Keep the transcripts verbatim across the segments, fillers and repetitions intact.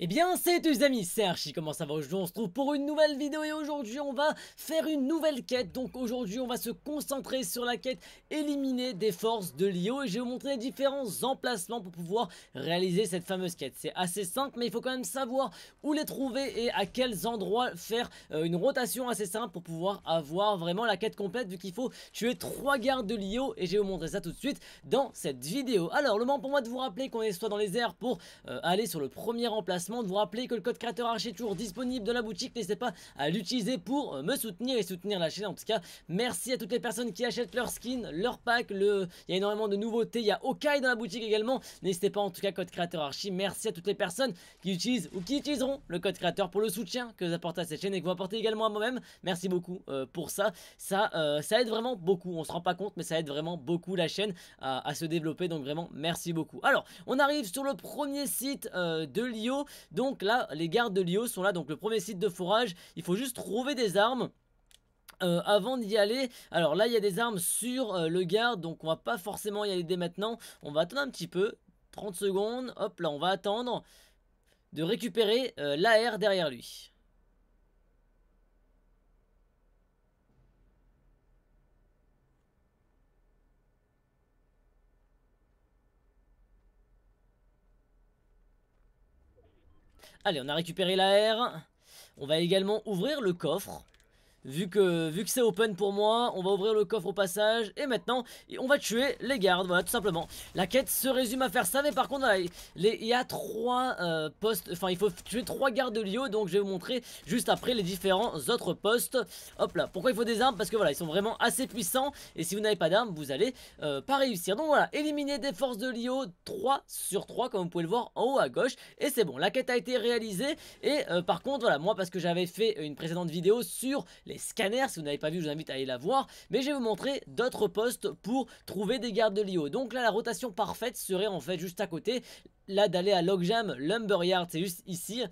Eh bien salut tous les amis, c'est Archi, comment ça va? Aujourd'hui on se trouve pour une nouvelle vidéo et aujourd'hui on va faire une nouvelle quête. Donc aujourd'hui on va se concentrer sur la quête éliminer des forces de l'I O. Et je vais vous montrer les différents emplacements pour pouvoir réaliser cette fameuse quête. C'est assez simple mais il faut quand même savoir où les trouver et à quels endroits faire euh, une rotation assez simple pour pouvoir avoir vraiment la quête complète, vu qu'il faut tuer trois gardes de l'I O. Et je vais vous montrer ça tout de suite dans cette vidéo. Alors le moment pour moi de vous rappeler qu'on est soit dans les airs pour euh, aller sur le premier emplacement. De vous rappeler que le code créateur Archi est toujours disponible dans la boutique, n'hésitez pas à l'utiliser pour me soutenir et soutenir la chaîne. En tout cas, merci à toutes les personnes qui achètent leur skin, leur pack, le... il y a énormément de nouveautés, il y a Okai dans la boutique également, n'hésitez pas. En tout cas, code créateur Archi, merci à toutes les personnes qui utilisent ou qui utiliseront le code créateur pour le soutien que vous apportez à cette chaîne et que vous apportez également à moi-même, merci beaucoup euh, pour ça, ça, euh, ça aide vraiment beaucoup, on se rend pas compte mais ça aide vraiment beaucoup la chaîne à, à se développer, donc vraiment merci beaucoup. Alors, on arrive sur le premier site euh, de l'I O. Donc là, les gardes de l'I O sont là, donc le premier site de forage, il faut juste trouver des armes. Euh, avant d'y aller, alors là il y a des armes sur euh, le garde, donc on va pas forcément y aller dès maintenant, on va attendre un petit peu, trente secondes, hop là on va attendre de récupérer euh, l'A R derrière lui. Allez, on a récupéré l'A R. On va également ouvrir le coffre. Vu que, vu que c'est open pour moi, on va ouvrir le coffre au passage. Et maintenant, on va tuer les gardes. Voilà, tout simplement. La quête se résume à faire ça. Mais par contre, il y a trois euh, postes. Enfin, il faut tuer trois gardes de l'I O. Donc, je vais vous montrer juste après les différents autres postes. Hop là. Pourquoi il faut des armes? Parce que voilà, ils sont vraiment assez puissants. Et si vous n'avez pas d'armes, vous allez euh, pas réussir. Donc voilà, éliminer des forces de l'I O trois sur trois, comme vous pouvez le voir en haut à gauche. Et c'est bon. La quête a été réalisée. Et euh, par contre, voilà, moi, parce que j'avais fait une précédente vidéo sur les scanners, si vous n'avez pas vu je vous invite à aller la voir, mais je vais vous montrer d'autres postes pour trouver des gardes de l'I O. Donc là la rotation parfaite serait en fait juste à côté, là d'aller à Logjam, Lumberyard c'est juste ici.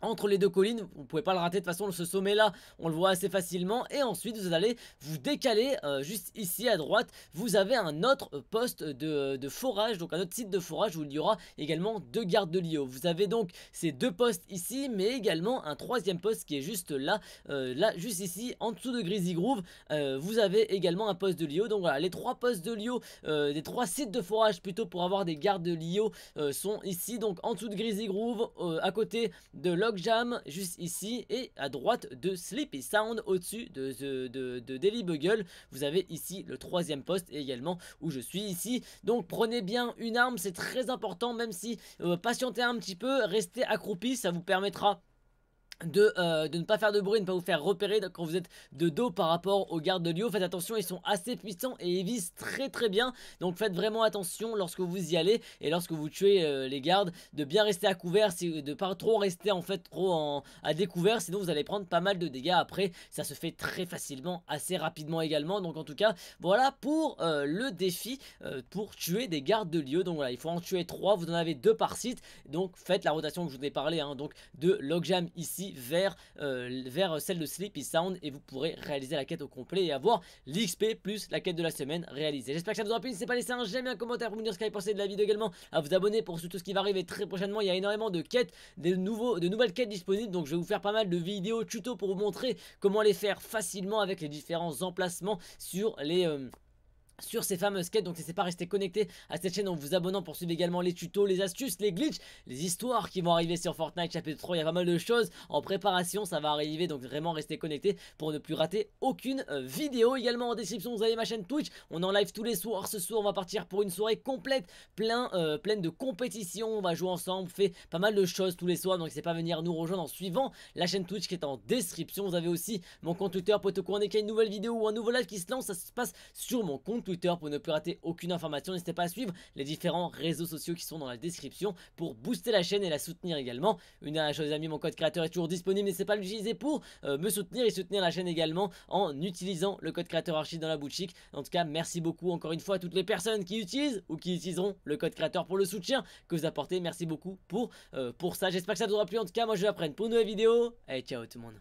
Entre les deux collines, vous ne pouvez pas le rater de toute façon, ce sommet là, on le voit assez facilement. Et ensuite vous allez vous décaler euh, juste ici à droite, vous avez un autre poste de, de forage, donc un autre site de forage où il y aura également deux gardes de l'I O. Vous avez donc ces deux postes ici, mais également un troisième poste qui est juste là, euh, là juste ici, en dessous de Grizzly Grove. euh, Vous avez également un poste de l'I O, donc voilà, les trois postes de l'I O, euh, les trois sites de forage plutôt pour avoir des gardes de l'I O euh, sont ici, donc en dessous de Grizzly Grove, euh, à côté de l'autre Logjam juste ici, et à droite de Sleepy Sound au-dessus de, de, de, de Daily Bugle. Vous avez ici le troisième poste également où je suis ici. Donc prenez bien une arme, c'est très important, même si euh, patientez un petit peu, restez accroupi, ça vous permettra De, euh, de ne pas faire de bruit, ne pas vous faire repérer quand vous êtes de dos par rapport aux gardes de l'I O. Faites attention, ils sont assez puissants et ils visent très très bien, donc faites vraiment attention lorsque vous y allez et lorsque vous tuez euh, les gardes, de bien rester à couvert, de ne pas trop rester en fait trop en, à découvert, sinon vous allez prendre pas mal de dégâts après, ça se fait très facilement, assez rapidement également. Donc en tout cas voilà pour euh, le défi euh, pour tuer des gardes de l'I O. Donc voilà, il faut en tuer trois, vous en avez deux par site, donc faites la rotation que je vous ai parlé, hein, donc de Logjam ici vers, euh, vers celle de Sleepy Sound, et vous pourrez réaliser la quête au complet et avoir l'X P plus la quête de la semaine réalisée. J'espère que ça vous aura plu, n'hésitez pas à laisser un j'aime et un commentaire pour me dire ce que vous avez pensé de la vidéo, également à vous abonner pour tout ce qui va arriver très prochainement. Il y a énormément de quêtes, de, nouveaux, de nouvelles quêtes disponibles, donc je vais vous faire pas mal de vidéos tuto pour vous montrer comment les faire facilement avec les différents emplacements sur les... Euh, sur ces fameuses quêtes. Donc n'hésitez pas à rester connecté à cette chaîne en vous abonnant pour suivre également les tutos, les astuces, les glitches, les histoires qui vont arriver sur Fortnite chapitre trois, il y a pas mal de choses en préparation, ça va arriver, donc vraiment restez connecté pour ne plus rater aucune euh, vidéo. Également en description vous avez ma chaîne Twitch, on est en live tous les soirs, ce soir on va partir pour une soirée complète plein, euh, pleine de compétitions, on va jouer ensemble, on fait pas mal de choses tous les soirs, donc n'hésitez pas à venir nous rejoindre en suivant la chaîne Twitch qui est en description. Vous avez aussi mon compte Twitter pour être au courant dès qu'il y a une nouvelle vidéo ou un nouveau live qui se lance, ça se passe sur mon compte Twitter pour ne plus rater aucune information. N'hésitez pas à suivre les différents réseaux sociaux qui sont dans la description pour booster la chaîne et la soutenir également. Une dernière chose les amis, mon code créateur est toujours disponible, n'hésitez pas à l'utiliser pour euh, me soutenir et soutenir la chaîne également en utilisant le code créateur Archi dans la boutique. En tout cas merci beaucoup encore une fois à toutes les personnes qui utilisent ou qui utiliseront le code créateur pour le soutien que vous apportez, merci beaucoup pour, euh, pour ça. J'espère que ça vous aura plu, en tout cas moi je vais apprendre pour une nouvelle vidéo et ciao tout le monde.